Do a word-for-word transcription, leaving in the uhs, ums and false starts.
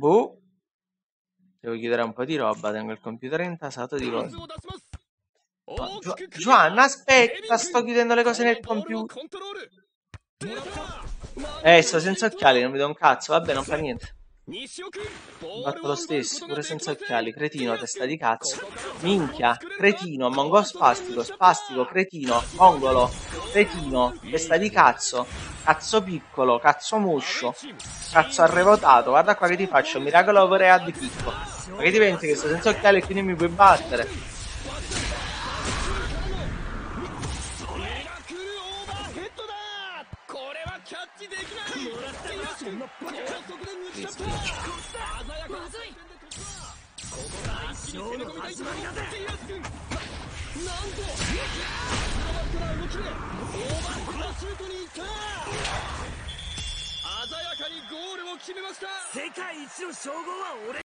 Boh. Devo chiedere un po' di roba. Tengo il computer intasato di Londra. No, Gio Giovanna, aspetta, sto chiudendo le cose nel computer. Eh, sto senza occhiali, non vedo un cazzo. Vabbè, non fa niente. Fatto lo stesso, pure senza occhiali. Cretino, testa di cazzo. Minchia, cretino, mongo spastico. Spastico, cretino, mongolo. Cretino, testa di cazzo. Cazzo piccolo, cazzo muscio. Cazzo arrevotato. Guarda qua che ti faccio, miracolo vorrei ad picco. Ma che ti pensi che sto senza occhiali e quindi mi puoi battere?